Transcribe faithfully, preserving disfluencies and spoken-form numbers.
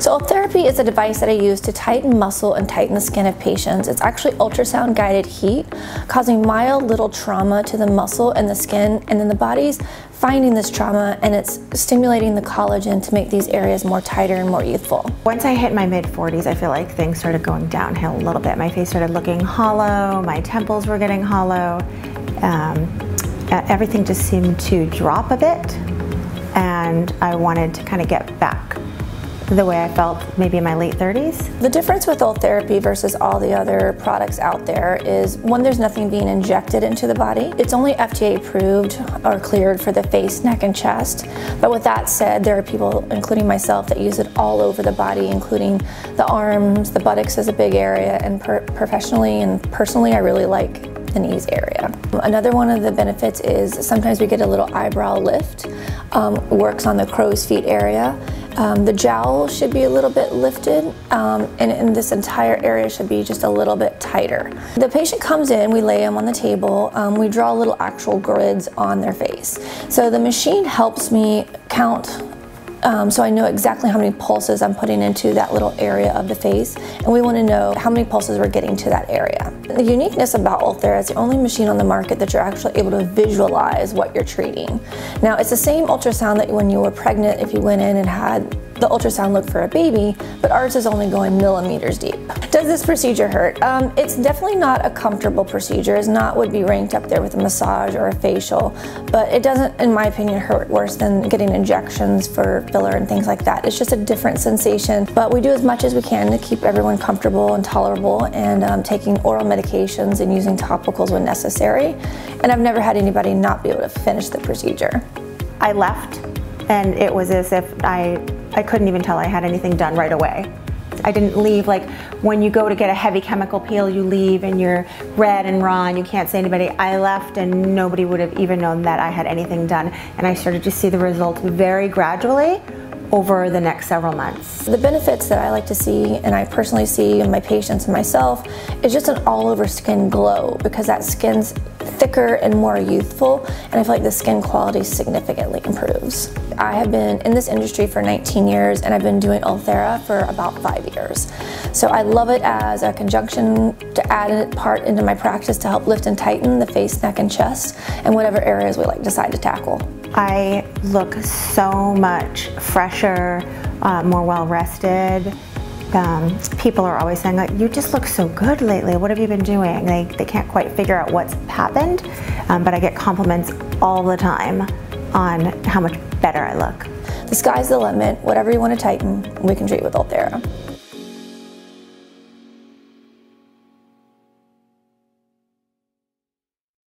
So Ultherapy is a device that I use to tighten muscle and tighten the skin of patients. It's actually ultrasound guided heat, causing mild little trauma to the muscle and the skin, and then the body's finding this trauma and it's stimulating the collagen to make these areas more tighter and more youthful. Once I hit my mid forties, I feel like things started going downhill a little bit. My face started looking hollow, my temples were getting hollow, um, everything just seemed to drop a bit, and I wanted to kind of get back the way I felt maybe in my late thirties. The difference with Ultherapy versus all the other products out there is, one, there's nothing being injected into the body. It's only F D A approved or cleared for the face, neck, and chest. But with that said, there are people, including myself, that use it all over the body, including the arms, the buttocks is a big area, and per professionally and personally, I really like the knees area. Another one of the benefits is sometimes we get a little eyebrow lift, um, works on the crow's feet area. Um, the jowl should be a little bit lifted, um, and, and this entire area should be just a little bit tighter. The patient comes in, we lay them on the table, um, we draw little actual grids on their face. So the machine helps me count, um, so I know exactly how many pulses I'm putting into that little area of the face, and we want to know how many pulses we're getting to that area. The uniqueness about Ultherapy, it's the only machine on the market that you're actually able to visualize what you're treating. Now, it's the same ultrasound that when you were pregnant, if you went in and had the ultrasound look for a baby, but ours is only going millimeters deep. Does this procedure hurt? Um, it's definitely not a comfortable procedure. It's not would be ranked up there with a massage or a facial, but it doesn't, in my opinion, hurt worse than getting injections for filler and things like that. It's just a different sensation, but we do as much as we can to keep everyone comfortable and tolerable, and um, taking oral medication medications and using topicals when necessary, and I've never had anybody not be able to finish the procedure. I left and it was as if I, I couldn't even tell I had anything done right away. I didn't leave like when you go to get a heavy chemical peel, you leave and you're red and raw and you can't see anybody. I left and nobody would have even known that I had anything done, and I started to see the results very gradually over the next several months. The benefits that I like to see, and I personally see in my patients and myself, is just an all-over skin glow, because that skin's thicker and more youthful, and I feel like the skin quality significantly improves. I have been in this industry for nineteen years, and I've been doing Ulthera for about five years. So I love it as a conjunction to add a part into my practice to help lift and tighten the face, neck, and chest, and whatever areas we like decide to tackle. I look so much fresher, uh, more well-rested. Um, people are always saying, like, you just look so good lately, what have you been doing? Like, they can't quite figure out what's happened, um, but I get compliments all the time on how much better I look. The sky's the limit. Whatever you want to tighten, we can treat with Ulthera.